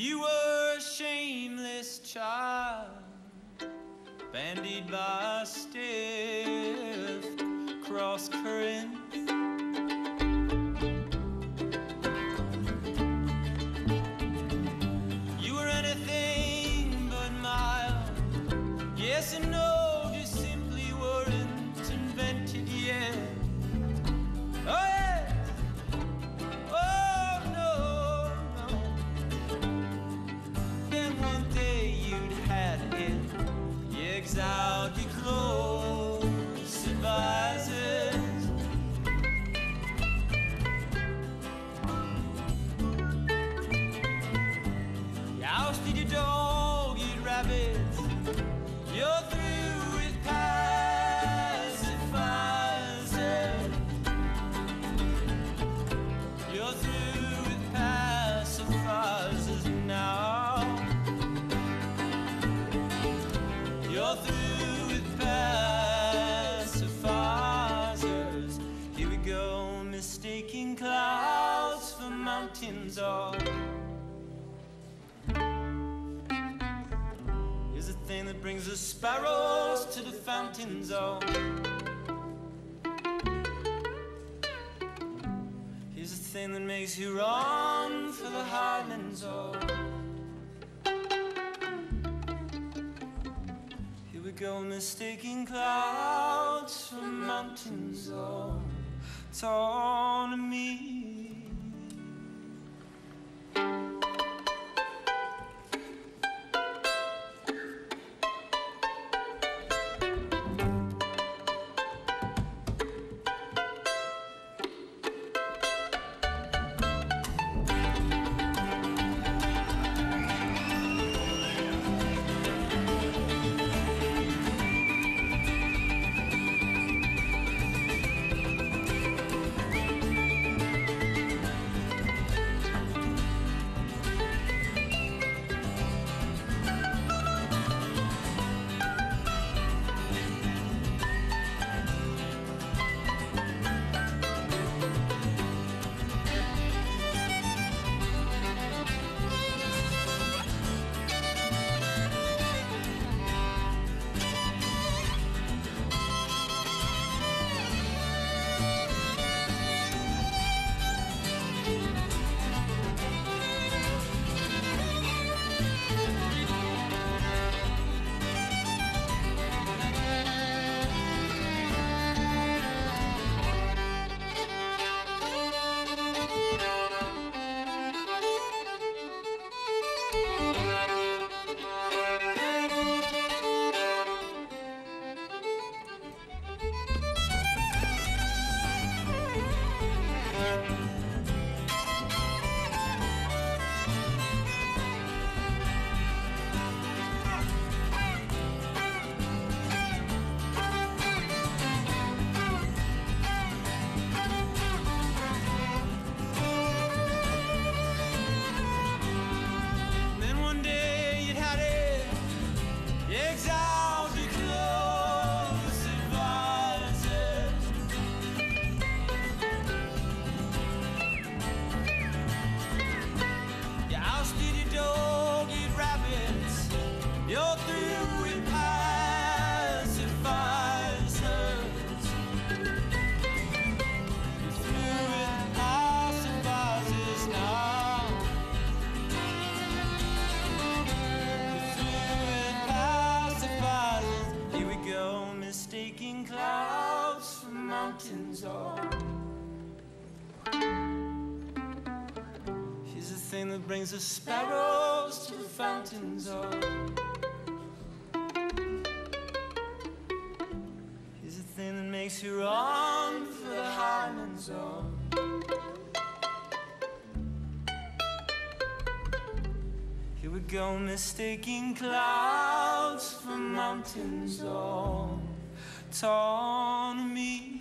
You were a shameless child, bandied by stiff cross currents. You were anything but mild, yes and no, just simply weren't invented yet. Oh yes, oh no, no. Then one day you'd had it, you exiled your close advisors. Your dog, your rabbits, you're through with pacifiers. You're through with pacifiers now. You're through with pacifiers. Here we go, mistaking clouds for mountains all. Is a thing that brings the sparrows to the fountains. Oh, here's a thing that makes you run for the highlands. Oh, here we go, mistaking clouds for mountains. Oh, it's on to me. Here's a thing that brings the sparrows to the fountains. Oh, here's a thing that makes you run for the highlands. Oh, here we go, mistaking clouds for mountains. Oh, it's on me.